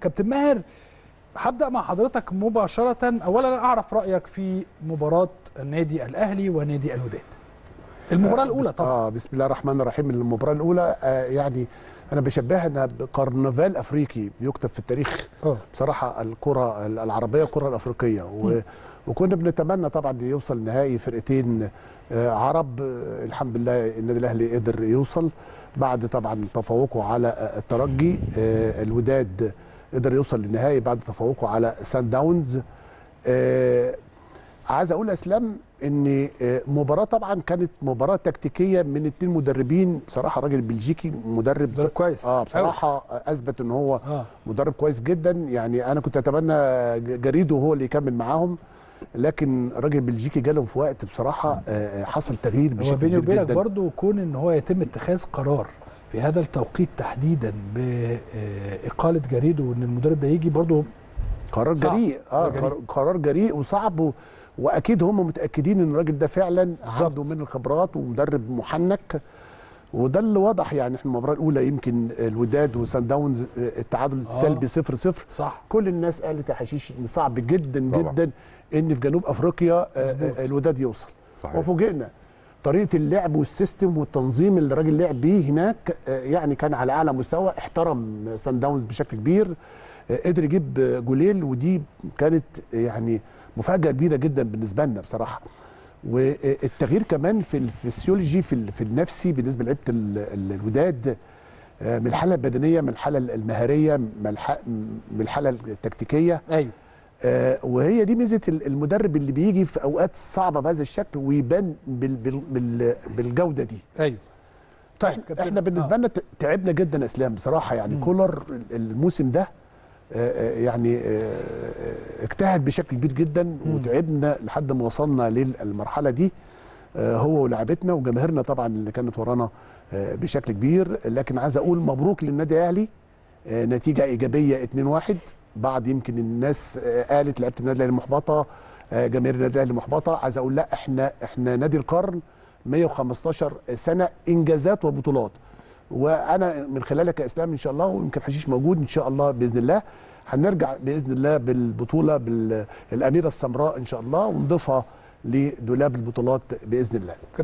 كابتن ماهر، هبدأ مع حضرتك مباشرة. أولا أعرف رأيك في مباراة النادي الأهلي ونادي الوداد، المباراة الأولى طبعا. بسم الله الرحمن الرحيم. المباراة الأولى يعني أنا بشبهها إنها بكرنفال أفريقي بيكتب في التاريخ بصراحة الكرة العربية والكرة الأفريقية، وكنا بنتمنى طبعا يوصل نهائي فرقتين عرب. الحمد لله النادي الأهلي قدر يوصل بعد طبعا تفوقه على الترجي، الوداد قدر يوصل للنهائي بعد تفوقه على سان داونز. عايز اقول اسلام ان مباراه طبعا كانت مباراه تكتيكيه من اتنين مدربين. بصراحه الراجل البلجيكي مدرب كويس، بصراحه اثبت ان هو مدرب كويس جدا. يعني انا كنت اتمنى جريده هو اللي يكمل معاهم، لكن الراجل البلجيكي جالهم في وقت بصراحه حصل تغيير بشكل كبير جدا. وبيني وبينك برضه كون ان هو يتم اتخاذ قرار في هذا التوقيت تحديدا بإقالة جريده، وان المدرب ده يجي برضه قرار جريء. قرار جريء وصعب، واكيد هم متاكدين ان الراجل ده فعلا عنده من الخبرات ومدرب محنك، وده اللي وضح. يعني احنا المباراه الاولى يمكن الوداد وسان داونز التعادل السلبي 0-0، كل الناس قالت يا حشيش ان صعب جدا جدا ان في جنوب افريقيا الوداد يوصل. صحيح. وفوجئنا طريقه اللعب والسيستم والتنظيم اللي الراجل لعب بيه هناك، يعني كان على اعلى مستوى. احترم سان داونز بشكل كبير، قدر يجيب جولين، ودي كانت يعني مفاجاه كبيره جدا بالنسبه لنا بصراحه. والتغيير كمان في الفسيولوجي في النفسي بالنسبه لعيبه الوداد، من الحاله البدنيه، من الحاله المهاريه، من الحاله التكتيكيه. ايوه، وهي دي ميزه المدرب اللي بيجي في اوقات صعبه بهذا الشكل ويبان بالجوده دي. ايوه. طيب احنا بالنسبه لنا تعبنا جدا اسلام بصراحه. يعني كولر الموسم ده يعني اجتهد بشكل كبير جدا، وتعبنا لحد ما وصلنا للمرحله دي، هو ولاعبتنا وجماهيرنا طبعا اللي كانت ورانا بشكل كبير. لكن عايز اقول مبروك للنادي الاهلي، نتيجه ايجابيه 2-1 بعد يمكن الناس قالت لعيبه النادي الاهلي محبطه، جماهير النادي الاهلي محبطه. عايز اقول لا، احنا نادي القرن، 115 سنه انجازات وبطولات. وانا من خلالك يا اسلام ان شاء الله، ويمكن حشيش موجود ان شاء الله باذن الله، هنرجع باذن الله بالبطوله بالاميره السمراء ان شاء الله، ونضيفها لدولاب البطولات باذن الله.